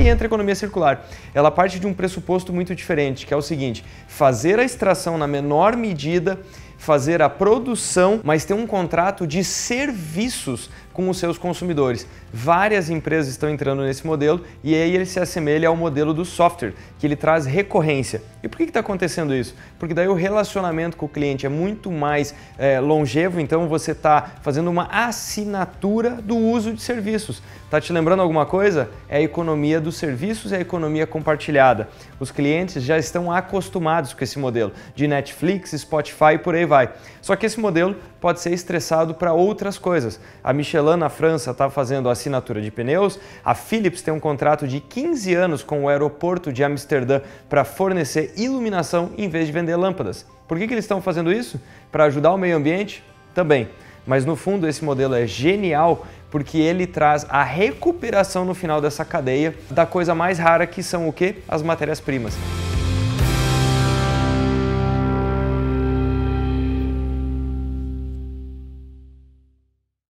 aí entra a economia circular. Ela parte de um pressuposto muito diferente, que é o seguinte: fazer a extração na menor medida, fazer a produção, mas ter um contrato de serviços com os seus consumidores. Várias empresas estão entrando nesse modelo e aí ele se assemelha ao modelo do software, que ele traz recorrência. E por que está acontecendo isso? Porque daí o relacionamento com o cliente é muito mais longevo, então você está fazendo uma assinatura do uso de serviços. Está te lembrando alguma coisa? É a economia dos serviços, é a economia compartilhada. Os clientes já estão acostumados com esse modelo de Netflix, Spotify e por aí vai. Só que esse modelo pode ser estressado para outras coisas. A Michelin, na França, está fazendo assinatura de pneus, a Philips tem um contrato de 15 anos com o aeroporto de Amsterdã para fornecer iluminação em vez de vender lâmpadas. Por que eles estão fazendo isso? Para ajudar o meio ambiente? Também. Mas no fundo esse modelo é genial porque ele traz a recuperação no final dessa cadeia da coisa mais rara, que são o quê? As matérias-primas.